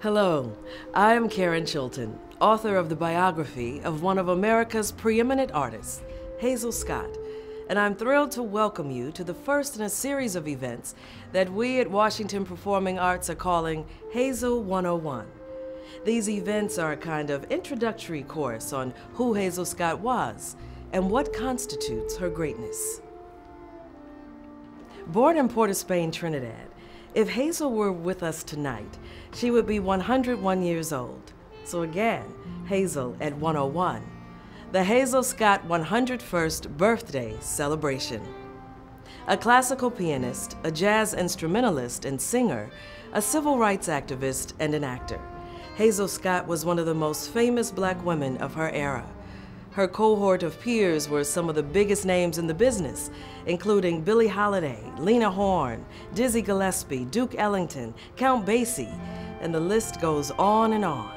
Hello, I'm Karen Chilton, author of the biography of one of America's preeminent artists, Hazel Scott, and I'm thrilled to welcome you to the first in a series of events that we at Washington Performing Arts are calling Hazel 101. These events are a kind of introductory course on who Hazel Scott was and what constitutes her greatness. Born in Port of Spain, Trinidad, if Hazel were with us tonight, she would be 101 years old. So again, Hazel at 101. The Hazel Scott 101st birthday celebration. A classical pianist, a jazz instrumentalist and singer, a civil rights activist and an actor, Hazel Scott was one of the most famous Black women of her era. Her cohort of peers were some of the biggest names in the business, including Billie Holiday, Lena Horne, Dizzy Gillespie, Duke Ellington, Count Basie, and the list goes on and on.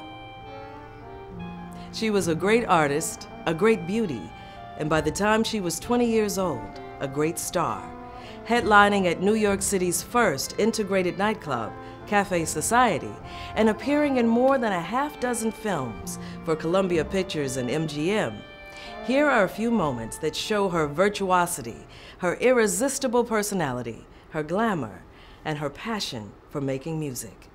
She was a great artist, a great beauty, and by the time she was 20 years old, a great star, headlining at New York City's first integrated nightclub, Cafe Society, and appearing in more than a half dozen films for Columbia Pictures and MGM. Here are a few moments that show her virtuosity, her irresistible personality, her glamour, and her passion for making music.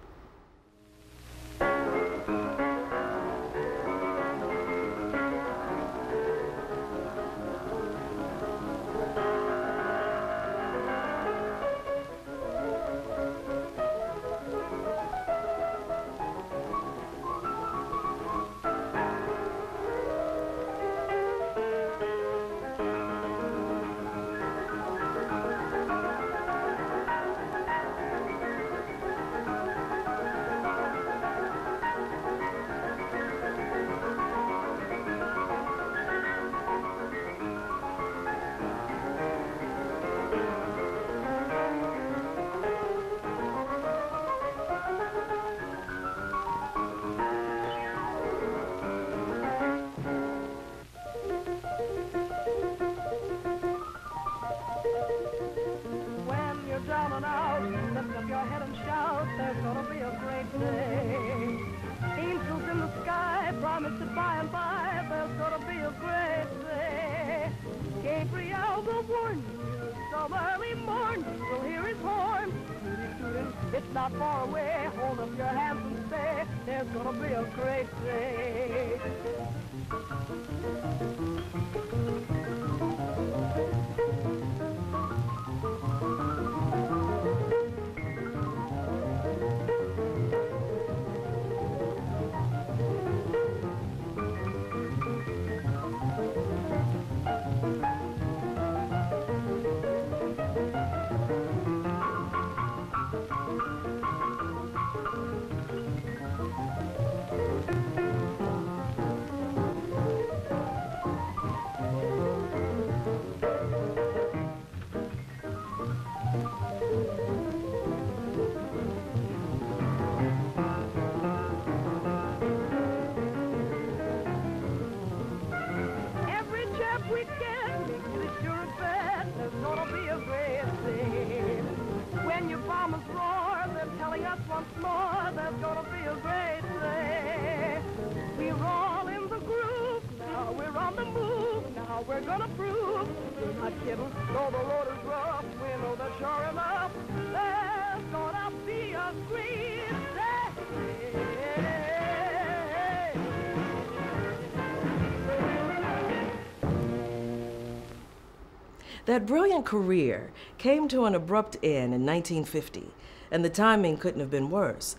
That brilliant career came to an abrupt end in 1950, and the timing couldn't have been worse.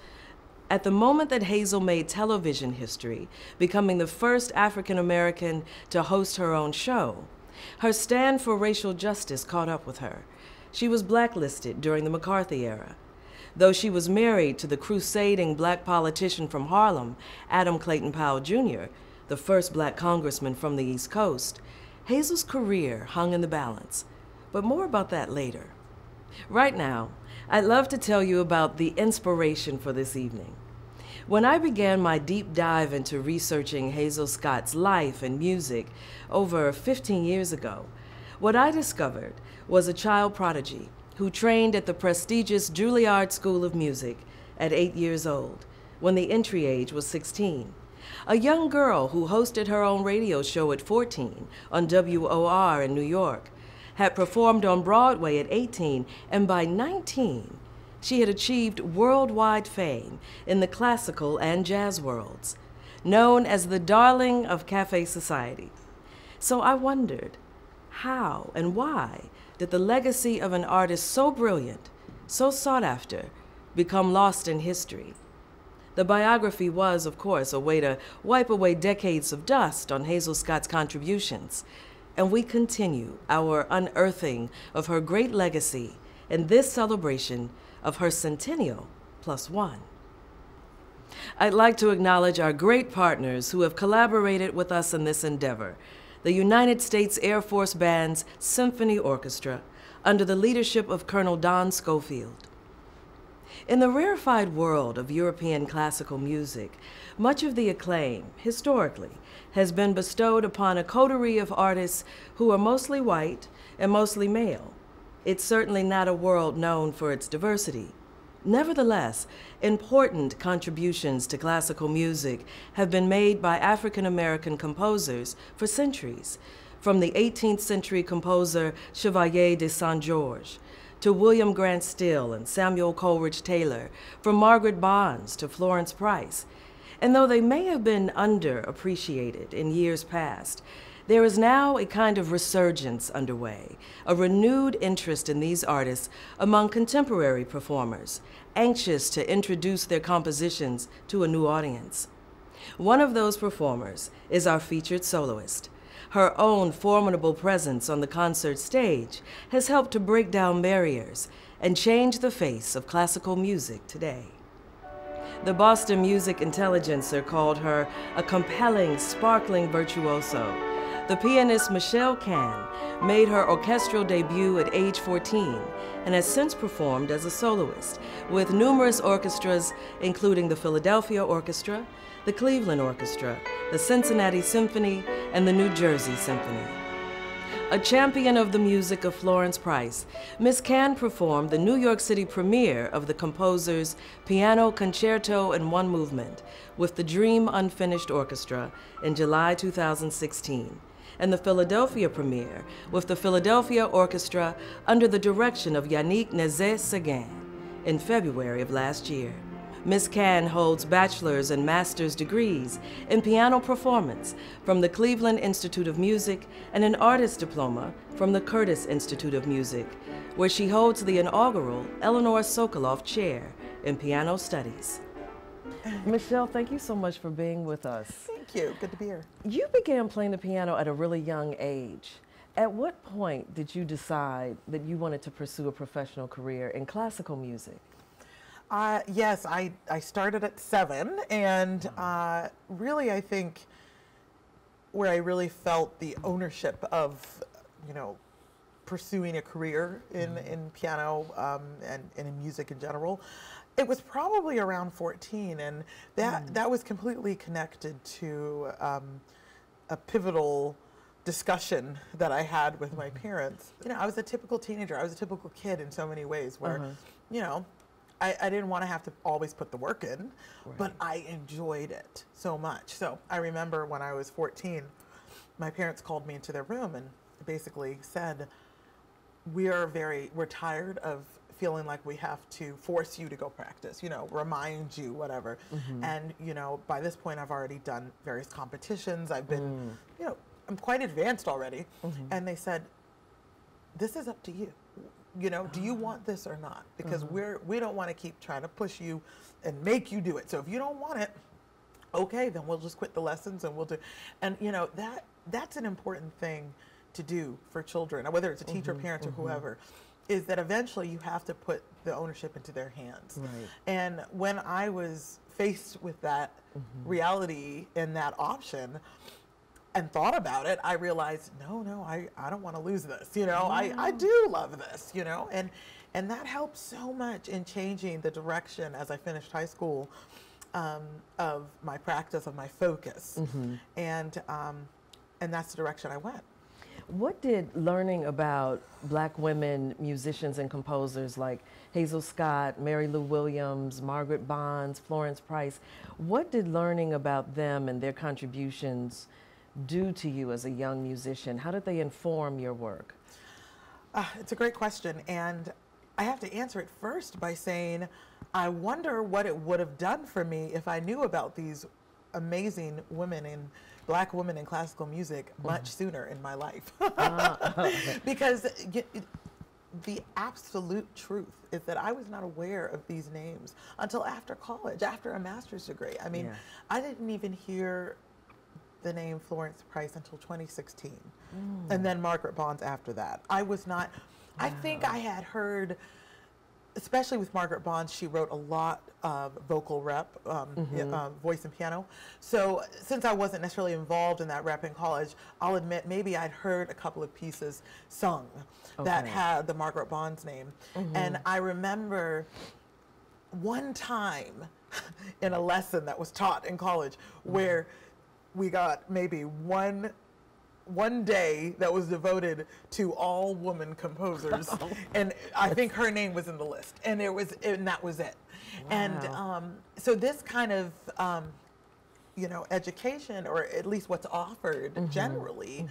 At the moment that Hazel made television history, becoming the first African-American to host her own show, her stand for racial justice caught up with her. She was blacklisted during the McCarthy era. Though she was married to the crusading Black politician from Harlem, Adam Clayton Powell Jr., the first Black congressman from the East Coast, Hazel's career hung in the balance, but more about that later. Right now, I'd love to tell you about the inspiration for this evening. When I began my deep dive into researching Hazel Scott's life and music over 15 years ago, what I discovered was a child prodigy who trained at the prestigious Juilliard School of Music at 8 years old, when the entry age was 16. A young girl who hosted her own radio show at 14 on WOR in New York, had performed on Broadway at 18, and by 19, she had achieved worldwide fame in the classical and jazz worlds, known as the darling of Cafe Society. So I wondered, how and why did the legacy of an artist so brilliant, so sought after, become lost in history? The biography was, of course, a way to wipe away decades of dust on Hazel Scott's contributions. And we continue our unearthing of her great legacy in this celebration of her centennial plus one. I'd like to acknowledge our great partners who have collaborated with us in this endeavor, the United States Air Force Band's Symphony Orchestra, under the leadership of Colonel Don Schofield. In the rarefied world of European classical music, much of the acclaim, historically, has been bestowed upon a coterie of artists who are mostly white and mostly male. It's certainly not a world known for its diversity. Nevertheless, important contributions to classical music have been made by African American composers for centuries, from the 18th century composer Chevalier de Saint-Georges, to William Grant Still and Samuel Coleridge-Taylor, from Margaret Bonds to Florence Price. And though they may have been underappreciated in years past, there is now a kind of resurgence underway, a renewed interest in these artists among contemporary performers, anxious to introduce their compositions to a new audience. One of those performers is our featured soloist. Her own formidable presence on the concert stage has helped to break down barriers and change the face of classical music today. The Boston Music Intelligencer called her a compelling, sparkling virtuoso. The pianist Michelle Cann made her orchestral debut at age 14 and has since performed as a soloist with numerous orchestras, including the Philadelphia Orchestra, the Cleveland Orchestra, the Cincinnati Symphony, and the New Jersey Symphony. A champion of the music of Florence Price, Miss Cann performed the New York City premiere of the composer's Piano Concerto in One Movement with the Dream Unfinished Orchestra in July 2016, and the Philadelphia premiere with the Philadelphia Orchestra under the direction of Yannick Nezet-Séguin in February of last year. Miss Cann holds bachelor's and master's degrees in piano performance from the Cleveland Institute of Music and an artist diploma from the Curtis Institute of Music, where she holds the inaugural Eleanor Sokoloff Chair in Piano Studies. Michelle, thank you so much for being with us. Thank you. Good to be here. You began playing the piano at a really young age. At what point did you decide that you wanted to pursue a professional career in classical music? Yes, I started at 7, and really I think where I really felt the ownership of, you know, pursuing a career in piano and in music in general, it was probably around 14, and that was completely connected to a pivotal discussion that I had with my parents. You know, I was a typical teenager, I was a typical kid in so many ways where, you know, I didn't want to have to always put the work in, but I enjoyed it so much. So I remember when I was 14, my parents called me into their room and basically said, we're tired of feeling like we have to force you to go practice, you know, remind you, whatever. And, you know, by this point, I've already done various competitions. I've been, you know, I'm quite advanced already. And they said, this is up to you. You know, do you want this or not? Because we don't want to keep trying to push you and make you do it. So if you don't want it, okay, then we'll just quit the lessons and we'll do. And you know, that's an important thing to do for children, whether it's a teacher, parent, or whoever, is that eventually you have to put the ownership into their hands. And when I was faced with that reality and that option, and thought about it, I realized, no, I don't want to lose this, you know, I do love this, you know, and that helped so much in changing the direction as I finished high school of my practice, of my focus, and that's the direction I went. What did learning about black women musicians and composers like Hazel Scott, Mary Lou Williams, Margaret Bonds, Florence Price, what did learning about them and their contributions do to you as a young musician? How did they inform your work? It's a great question, and I have to answer it first by saying I wonder what it would have done for me if I knew about these amazing women and black women in classical music much sooner in my life. Because the absolute truth is that I was not aware of these names until after college, after a master's degree. I mean, yeah. I didn't even hear the name Florence Price until 2016, and then Margaret Bonds after that. I was not, I think I had heard, especially with Margaret Bonds, she wrote a lot of vocal rep, voice and piano. So since I wasn't necessarily involved in that rep in college, I'll admit maybe I'd heard a couple of pieces sung that had the Margaret Bonds name. And I remember one time in a lesson that was taught in college where we got maybe one day that was devoted to all woman composers, and I think her name was in the list, and it was, and that was it. Wow. And so this kind of you know, education, or at least what's offered generally,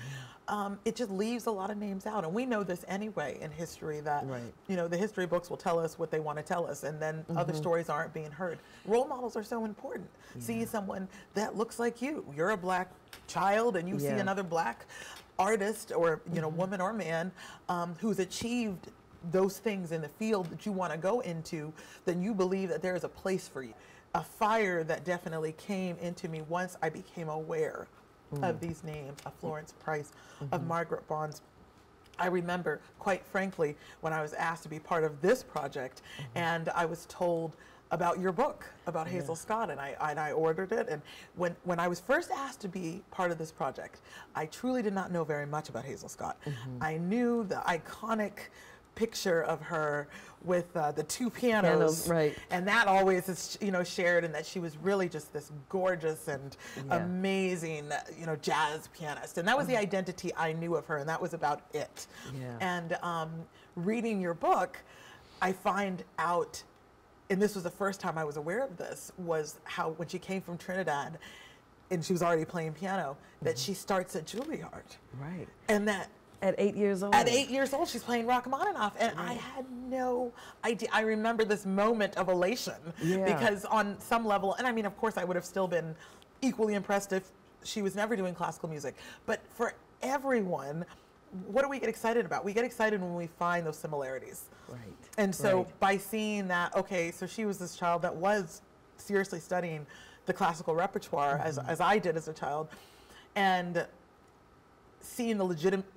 it just leaves a lot of names out, and we know this anyway in history that you know, the history books will tell us what they want to tell us, and then other stories aren't being heard. Role models are so important. See someone that looks like you. You're a black child, and you see another black artist, or you know, woman or man who's achieved those things in the field that you want to go into, then you believe that there is a place for you. A fire that definitely came into me once I became aware of these names, of Florence Price, of Margaret Bonds. I remember, quite frankly, when I was asked to be part of this project, and I was told about your book, about Hazel Scott, and I ordered it. And when I was first asked to be part of this project, I truly did not know very much about Hazel Scott. I knew the iconic picture of her with the two pianos, and that always is, you know, shared, and that she was really just this gorgeous and amazing, you know, jazz pianist, and that was the identity I knew of her, and that was about it. And reading your book, I find out, and this was the first time I was aware of this, was how when she came from Trinidad and she was already playing piano, that she starts at Juilliard, and that at 8 years old. At 8 years old, she's playing Rachmaninoff, and I had no idea. I remember this moment of elation, because on some level, and I mean, of course, I would have still been equally impressed if she was never doing classical music. But for everyone, what do we get excited about? We get excited when we find those similarities. And so by seeing that, okay, so she was this child that was seriously studying the classical repertoire, as I did as a child, and seeing the legitimacy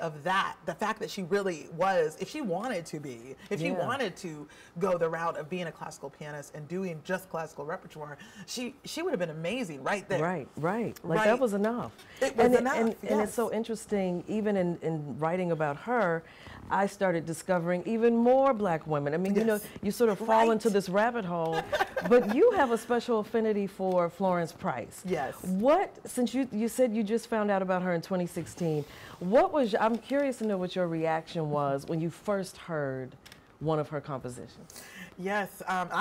of that, the fact that she really was, if she wanted to be, if she wanted to go the route of being a classical pianist and doing just classical repertoire, she would have been amazing right there. Like that was enough. It was enough. And it's so interesting, even in writing about her, I started discovering even more black women. I mean, you know, you sort of fall into this rabbit hole, but you have a special affinity for Florence Price. What, since you said you just found out about her in 2016, what was, I'm curious to know what your reaction was when you first heard one of her compositions. I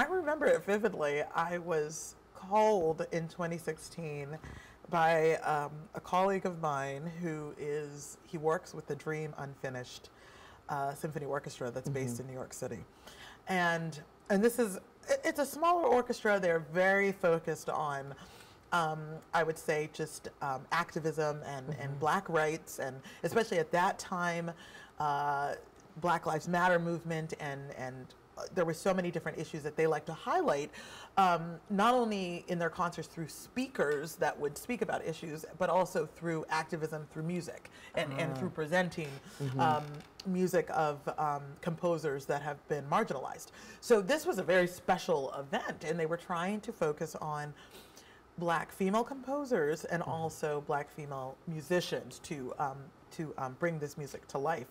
remember it vividly. I was called in 2016 by a colleague of mine who is, he works with the Dream Unfinished Symphony Orchestra that's based in New York City. And this is, it's a smaller orchestra. They're very focused on, I would say, just activism and black rights, and especially at that time, Black Lives Matter movement, and there were so many different issues that they like to highlight, not only in their concerts through speakers that would speak about issues, but also through activism, through music, and through presenting music of composers that have been marginalized. So this was a very special event, and they were trying to focus on black female composers and also black female musicians to bring this music to life.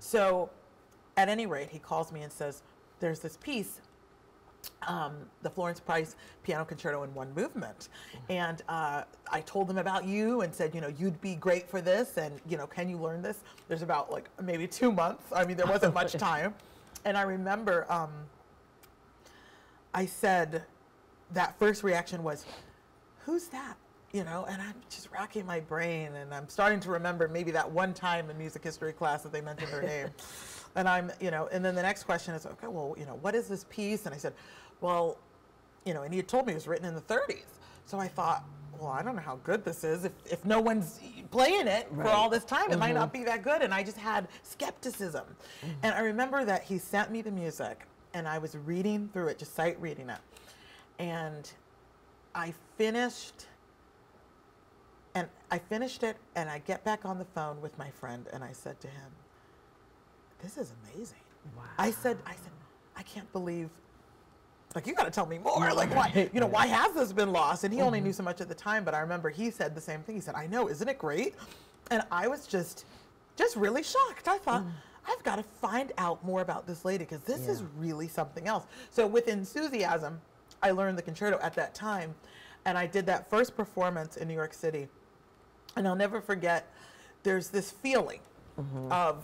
So at any rate, he calls me and says, there's this piece the Florence Price Piano Concerto in One Movement. And I told them about you and said, you know, you'd be great for this, and, you know, can you learn this? There's about like maybe 2 months. I mean, there wasn't much time. And I remember I said, that first reaction was, who's that? You know, and I'm just racking my brain, and I'm starting to remember maybe that one time in music history class that they mentioned her name. And I'm, you know, and then the next question is, okay, well, you know, what is this piece? And I said, well, you know, and he had told me it was written in the 30s. So I thought, well, I don't know how good this is. If no one's playing it right. for all this time, it might not be that good. And I just had skepticism. And I remember that he sent me the music, and I was reading through it, just sight reading it. And I finished, it, and I get back on the phone with my friend, and I said to him, this is amazing. Wow. I said, I can't believe, like, you got to tell me more. Like, why, you know, why has this been lost? And he only knew so much at the time, but I remember he said the same thing. He said, I know, isn't it great? And I was just really shocked. I thought, I've got to find out more about this lady, because this is really something else. So with enthusiasm, I learned the concerto at that time, and I did that first performance in New York City. And I'll never forget, there's this feeling of,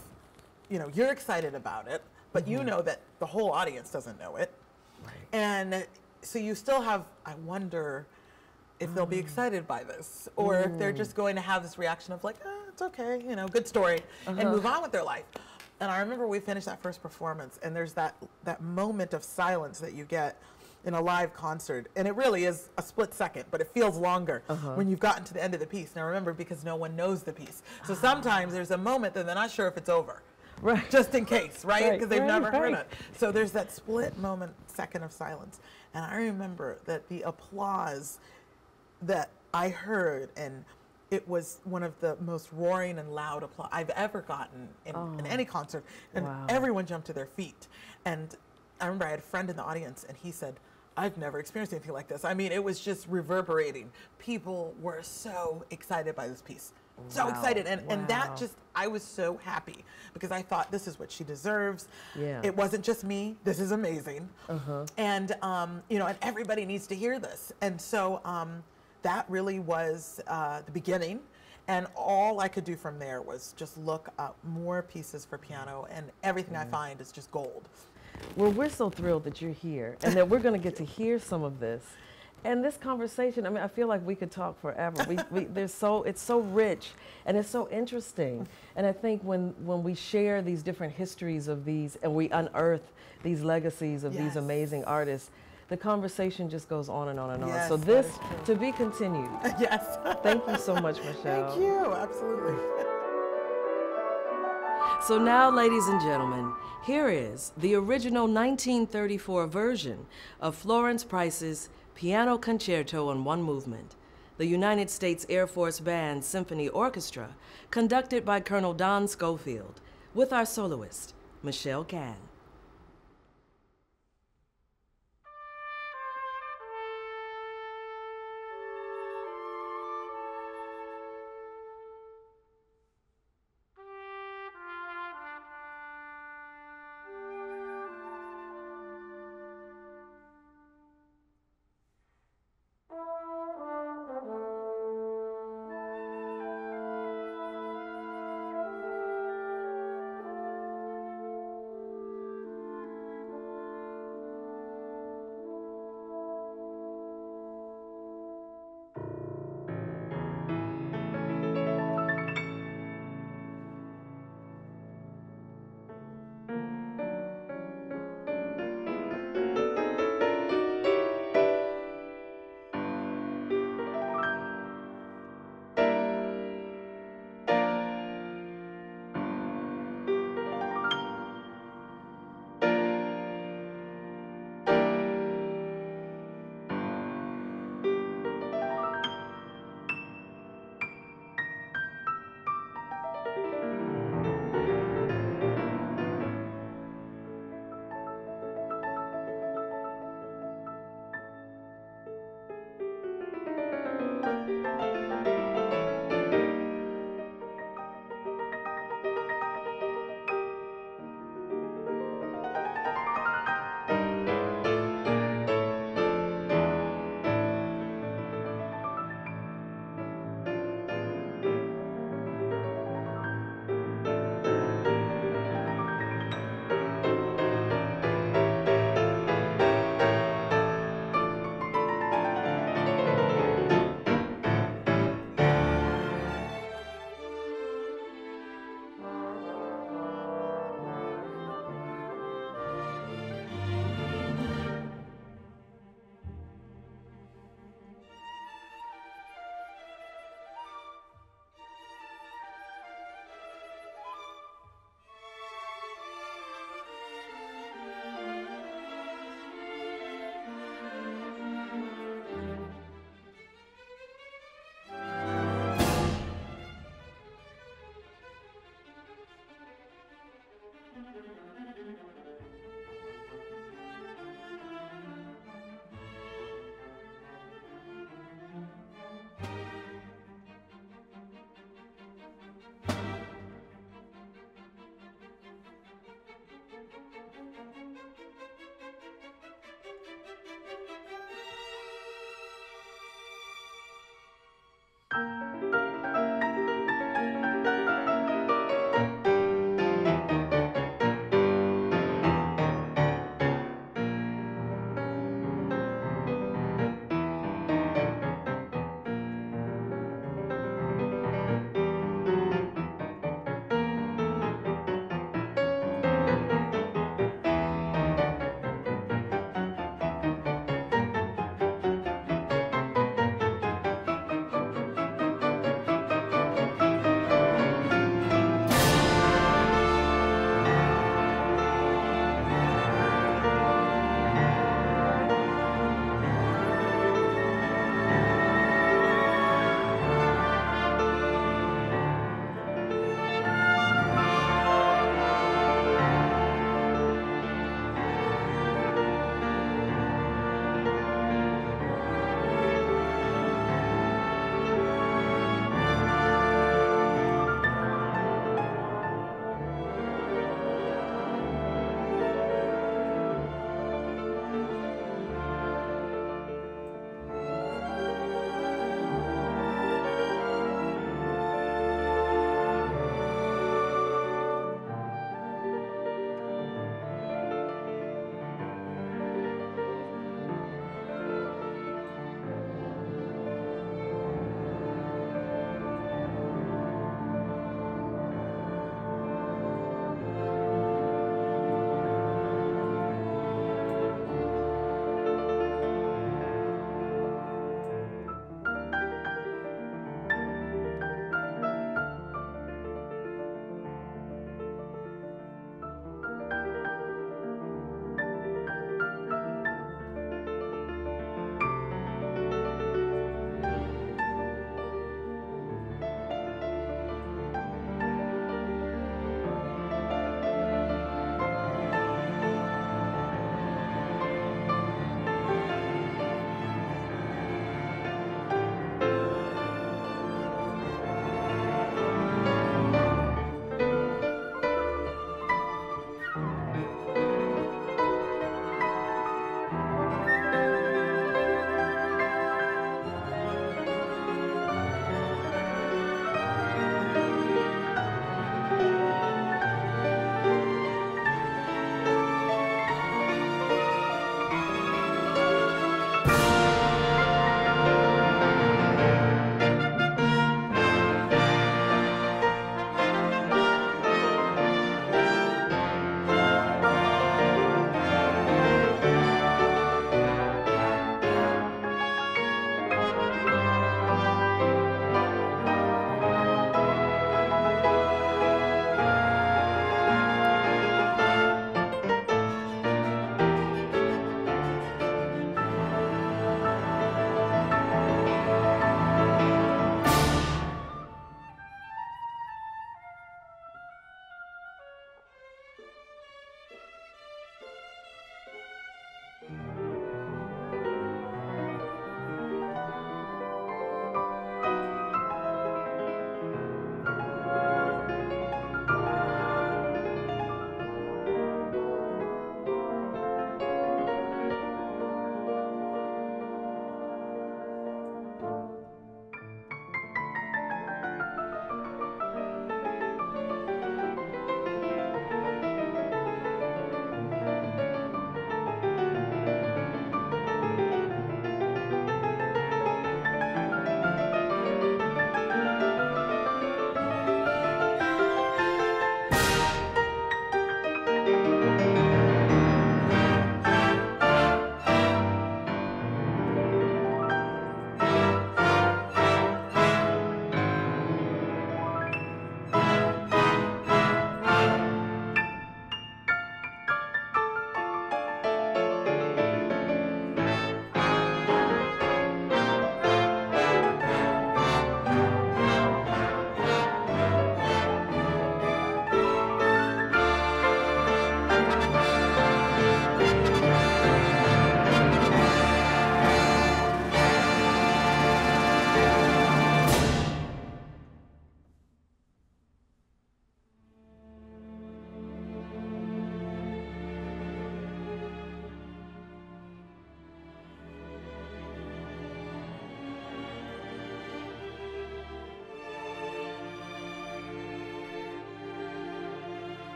you know, you're excited about it, but you know that the whole audience doesn't know it. Right. And so you still have, I wonder if they'll be excited by this, or if they're just going to have this reaction of like, oh, it's okay, you know, good story, and move on with their life. And I remember we finished that first performance, and there's that moment of silence that you get in a live concert, and it really is a split second, but it feels longer when you've gotten to the end of the piece. Now remember, because no one knows the piece. So sometimes there's a moment that they're not sure if it's over. Right. Just in case, right? Because they've never heard it. So there's that split moment, second of silence. And I remember that the applause that I heard, and it was one of the most roaring and loud applause I've ever gotten in any concert. And everyone jumped to their feet. And I remember I had a friend in the audience, and he said, I've never experienced anything like this. I mean, it was just reverberating. People were so excited by this piece. So excited, and that just, I was so happy, because I thought, this is what she deserves. Yeah. It wasn't just me. This is amazing. And, you know, and everybody needs to hear this. And so that really was the beginning. And all I could do from there was just look up more pieces for piano, and everything I find is just gold. Well, we're so thrilled that you're here, and that we're going to get to hear some of this. And this conversation, I mean, I feel like we could talk forever. It's so rich, and it's so interesting. And I think when we share these different histories of these, and we unearth these legacies of these amazing artists, the conversation just goes on and on and on. So this, to be continued. Yes. Thank you so much, Michelle. Thank you, absolutely. So now, ladies and gentlemen, here is the original 1934 version of Florence Price's Piano Concerto in One Movement, the United States Air Force Band Symphony Orchestra, conducted by Colonel Don Schofield, with our soloist, Michelle Cann.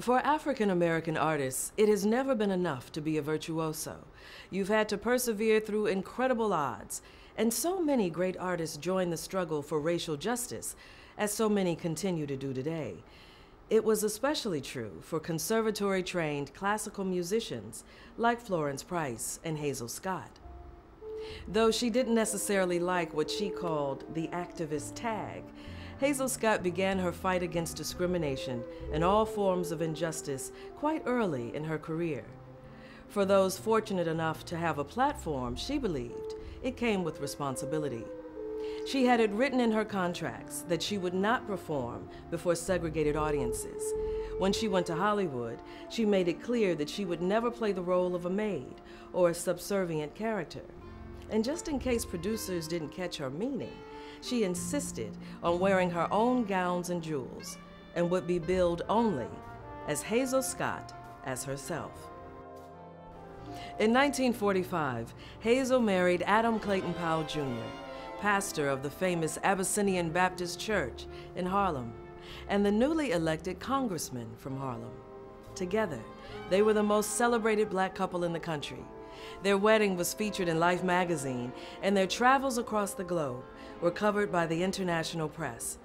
For African-American artists, it has never been enough to be a virtuoso. You've had to persevere through incredible odds, and so many great artists joined the struggle for racial justice, as so many continue to do today. It was especially true for conservatory-trained classical musicians like Florence Price and Hazel Scott. Though she didn't necessarily like what she called the activist tag, Hazel Scott began her fight against discrimination and all forms of injustice quite early in her career. For those fortunate enough to have a platform, she believed it came with responsibility. She had it written in her contracts that she would not perform before segregated audiences. When she went to Hollywood, she made it clear that she would never play the role of a maid or a subservient character. And just in case producers didn't catch her meaning, she insisted on wearing her own gowns and jewels and would be billed only as Hazel Scott as herself. In 1945, Hazel married Adam Clayton Powell Jr., pastor of the famous Abyssinian Baptist Church in Harlem, and the newly elected congressman from Harlem. Together, they were the most celebrated black couple in the country. Their wedding was featured in Life magazine, and their travels across the globe were covered by the international press.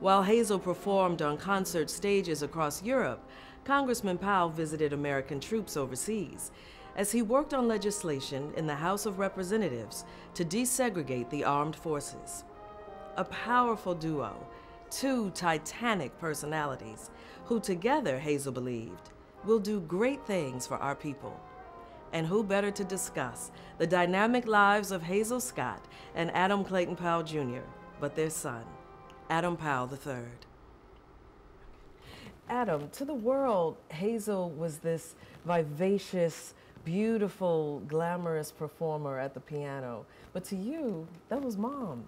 While Hazel performed on concert stages across Europe, Congressman Powell visited American troops overseas as he worked on legislation in the House of Representatives to desegregate the armed forces. A powerful duo, two titanic personalities, who together, Hazel believed, will do great things for our people. And who better to discuss the dynamic lives of Hazel Scott and Adam Clayton Powell Jr., but their son, Adam Powell III. Adam, to the world, Hazel was this vivacious, beautiful, glamorous performer at the piano. But to you, that was Mom.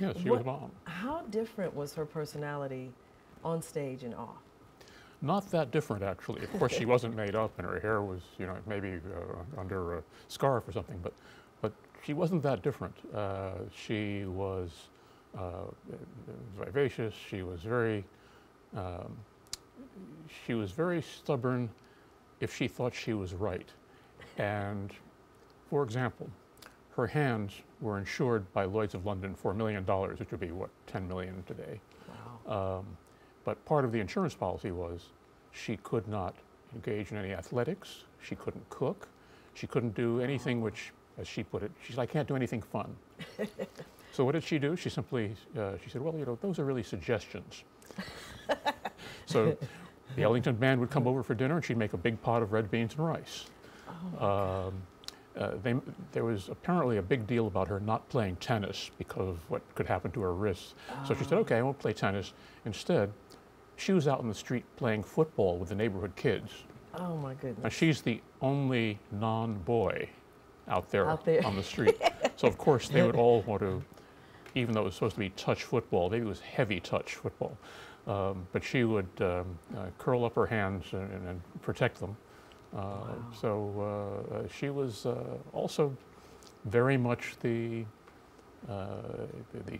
Yeah, she was Mom. How different was her personality on stage and off? Not that different, actually. Of course, she wasn't made up, and her hair was, you know, maybe under a scarf or something. But she wasn't that different. She was vivacious. She was very stubborn if she thought she was right. And for example, her hands were insured by Lloyd's of London for $1 million, which would be what, $10 million today. Wow. But part of the insurance policy was she could not engage in any athletics, she couldn't cook, she couldn't do anything which, as she put it, she's like, I can't do anything fun. So what did she do? She simply, she said, well, you know, those are really suggestions. So the Ellington band would come over for dinner and she'd make a big pot of red beans and rice. Oh, there was apparently a big deal about her not playing tennis because of what could happen to her wrists. Oh. So she said, okay, I won't play tennis. Instead, she was out in the street playing football with the neighborhood kids. Oh, my goodness. And she's the only non-boy out there on the street. So, of course, they would all want to, even though it was supposed to be touch football, maybe it was heavy touch football, but she would curl up her hands and protect them. Wow. So she was also very much the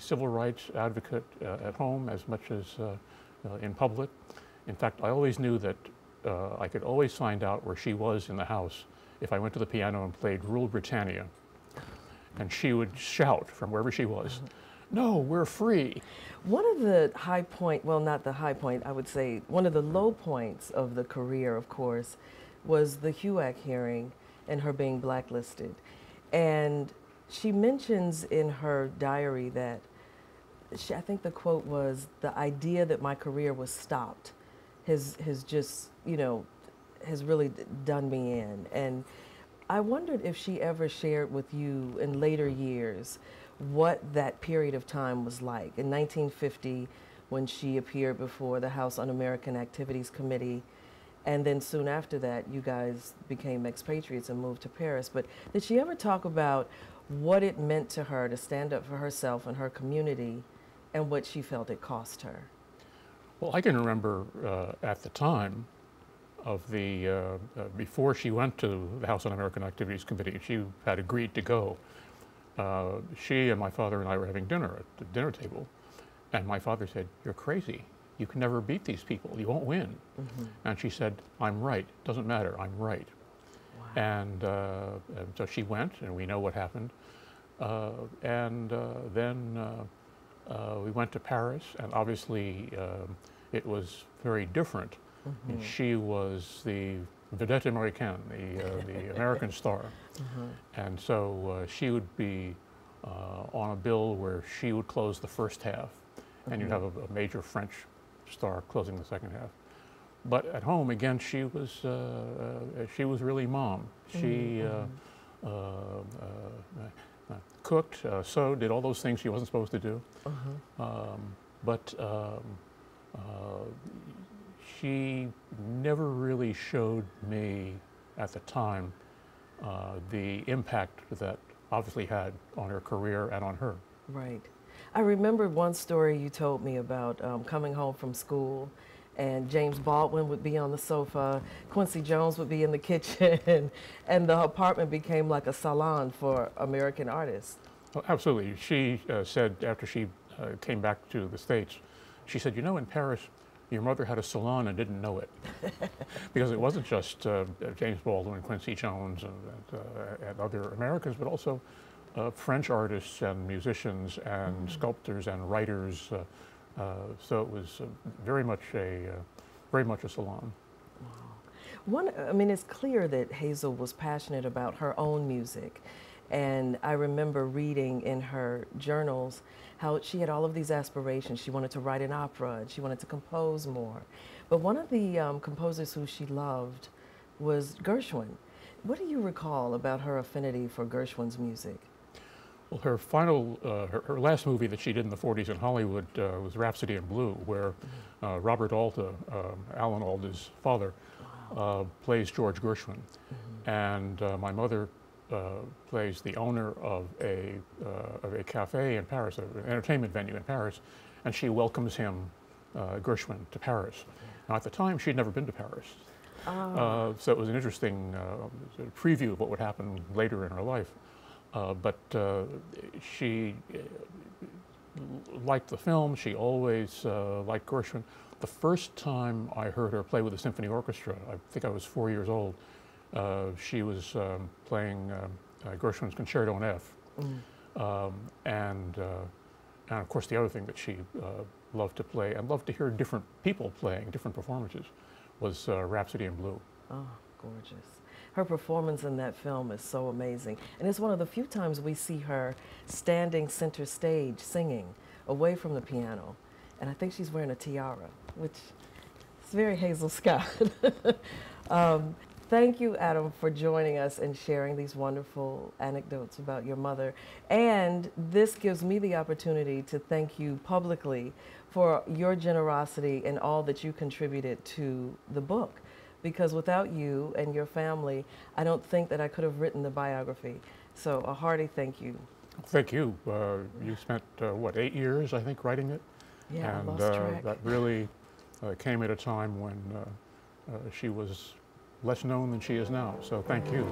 civil rights advocate at home as much as in public. In fact, I always knew that I could always find out where she was in the house if I went to the piano and played Rule Britannia, and she would shout from wherever she was, no, we're free. One of the high point, well, not the high point, I would say, one of the low points of the career, of course, was the HUAC hearing and her being blacklisted. And she mentions in her diary that, I think the quote was, the idea that my career was stopped has just, you know, has really done me in. And I wondered if she ever shared with you in later years what that period of time was like. In 1950, when she appeared before the House Un-American Activities Committee, and then soon after that, you guys became expatriates and moved to Paris. But did she ever talk about what it meant to her to stand up for herself and her community and what she felt it cost her? Well, I can remember at the time of the, before she went to the House Un-American Activities Committee, she had agreed to go. She and my father and I were having dinner at the dinner table. And my father said, you're crazy. you can never beat these people. You won't win. Mm-hmm. And she said, I'm right. Doesn't matter. I'm right. Wow. And so she went, and we know what happened. Then we went to Paris, and obviously it was very different. Mm-hmm. And she was the vedette américaine, the American star. Mm-hmm. And so she would be on a bill where she would close the first half, and you'd have a major French star closing the second half. But at home, again, she was really mom. She cooked, sewed, did all those things she wasn't supposed to do. Uh-huh. She never really showed me at the time the impact that obviously had on her career and on her. Right. I remember one story you told me about coming home from school, and James Baldwin would be on the sofa, Quincy Jones would be in the kitchen, and the apartment became like a salon for American artists. Well, absolutely. She said, after she came back to the States, she said, you know, in Paris, your mother had a salon and didn't know it. Because it wasn't just James Baldwin, Quincy Jones, and other Americans, but also French artists and musicians and sculptors and writers, so it was very much a salon. Wow. I mean, it's clear that Hazel was passionate about her own music, and I remember reading in her journals how she had all of these aspirations. She wanted to write an opera, and she wanted to compose more. But one of the composers who she loved was Gershwin. What do you recall about her affinity for Gershwin's music? Well, her final, her last movie that she did in the 40s in Hollywood was Rhapsody in Blue, where Robert Alta, Alan Alda's father, plays George Gershwin. Mm-hmm. And my mother plays the owner of a cafe in Paris, an entertainment venue in Paris, and she welcomes him, Gershwin, to Paris. Now, at the time, she'd never been to Paris. Oh. So it was an interesting sort of preview of what would happen later in her life. She liked the film. She always liked Gershwin. The first time I heard her play with the symphony orchestra, I think I was 4 years old, she was playing Gershwin's Concerto in F. Mm. And of course, the other thing that she loved to play and loved to hear different people playing different performances was Rhapsody in Blue. Oh, gorgeous. Her performance in that film is so amazing. And it's one of the few times we see her standing center stage singing away from the piano. And I think she's wearing a tiara, which is very Hazel Scott. Thank you, Adam, for joining us and sharing these wonderful anecdotes about your mother. And this gives me the opportunity to thank you publicly for your generosity and all that you contributed to the book. Because without you and your family, I don't think that I could have written the biography. So a hearty thank you. Thank you. You spent, what, 8 years, I think, writing it? Yeah, and I lost track. That really came at a time when she was less known than she is now. So thank you.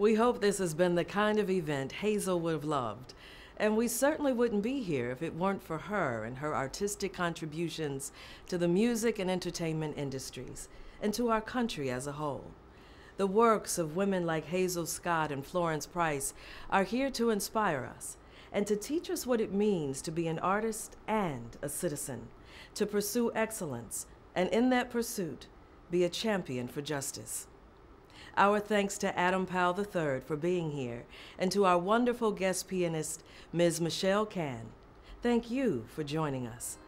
We hope this has been the kind of event Hazel would have loved, and we certainly wouldn't be here if it weren't for her and her artistic contributions to the music and entertainment industries, and to our country as a whole. The works of women like Hazel Scott and Florence Price are here to inspire us, and to teach us what it means to be an artist and a citizen, to pursue excellence, and in that pursuit, be a champion for justice. Our thanks to Adam Powell III for being here, and to our wonderful guest pianist, Ms. Michelle Cann. Thank you for joining us.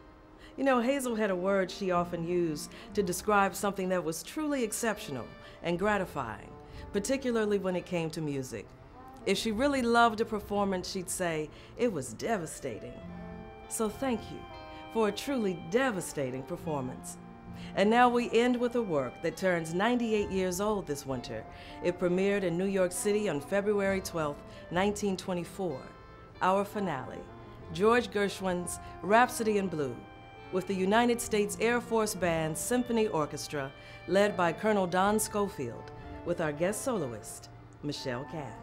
You know, Hazel had a word she often used to describe something that was truly exceptional and gratifying, particularly when it came to music. If she really loved a performance, she'd say, it was devastating. So thank you for a truly devastating performance. And now we end with a work that turns 98 years old this winter. It premiered in New York City on February 12, 1924. Our finale, George Gershwin's Rhapsody in Blue, with the United States Air Force Band Symphony Orchestra, led by Colonel Don Schofield, with our guest soloist, Michelle Cann.